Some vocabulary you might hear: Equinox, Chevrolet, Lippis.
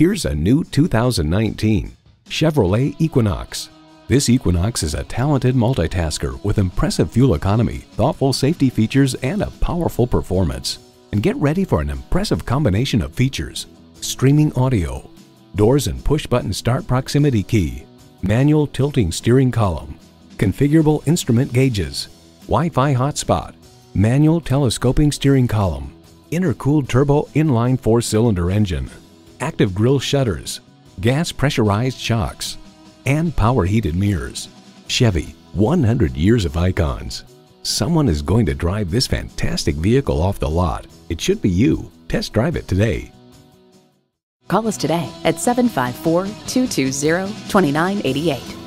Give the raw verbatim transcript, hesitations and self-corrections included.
Here's a new two thousand nineteen Chevrolet Equinox. This Equinox is a talented multitasker with impressive fuel economy, thoughtful safety features, and a powerful performance. And get ready for an impressive combination of features: streaming audio, doors and push-button start proximity key, manual tilting steering column, configurable instrument gauges, Wi-Fi hotspot, manual telescoping steering column, intercooled turbo inline four-cylinder engine, active grille shutters, gas pressurized shocks, and power heated mirrors. Chevy, one hundred years of icons. Someone is going to drive this fantastic vehicle off the lot. It should be you. Test drive it today. Call us today at seven five four, two two zero, two nine eight eight.